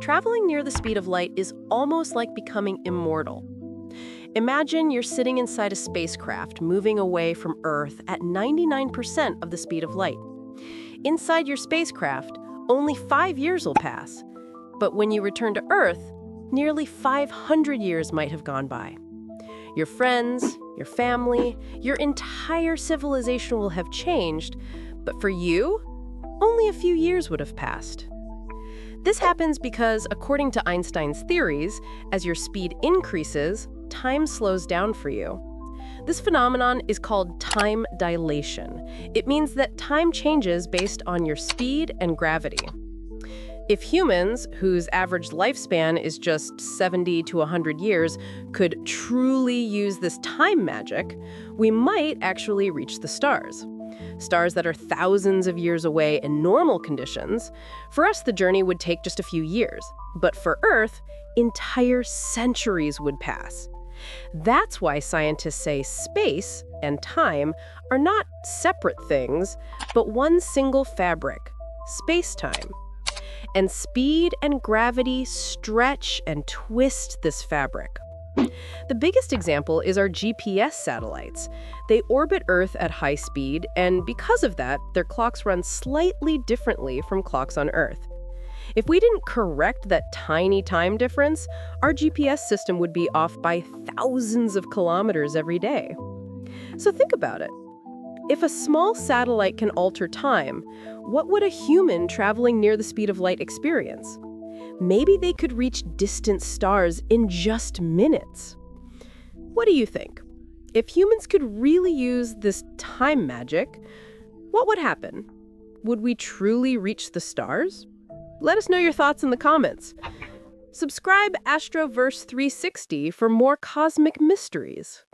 Traveling near the speed of light is almost like becoming immortal. Imagine you're sitting inside a spacecraft moving away from Earth at 99% of the speed of light. Inside your spacecraft, only 5 years will pass. But when you return to Earth, nearly 500 years might have gone by. Your friends, your family, your entire civilization will have changed, but for you, only a few years would have passed. This happens because, according to Einstein's theories, as your speed increases, time slows down for you. This phenomenon is called time dilation. It means that time changes based on your speed and gravity. If humans, whose average lifespan is just 70 to 100 years, could truly use this time magic, we might actually reach the stars. Stars that are thousands of years away in normal conditions. For us, the journey would take just a few years. But for Earth, entire centuries would pass. That's why scientists say space and time are not separate things, but one single fabric, space-time. And speed and gravity stretch and twist this fabric. The biggest example is our GPS satellites. They orbit Earth at high speed, and because of that, their clocks run slightly differently from clocks on Earth. If we didn't correct that tiny time difference, our GPS system would be off by thousands of kilometers every day. So think about it. If a small satellite can alter time, what would a human traveling near the speed of light experience? Maybe they could reach distant stars in just minutes. What do you think? If humans could really use this time magic, what would happen? Would we truly reach the stars? Let us know your thoughts in the comments. Subscribe AstroVerse360 for more cosmic mysteries.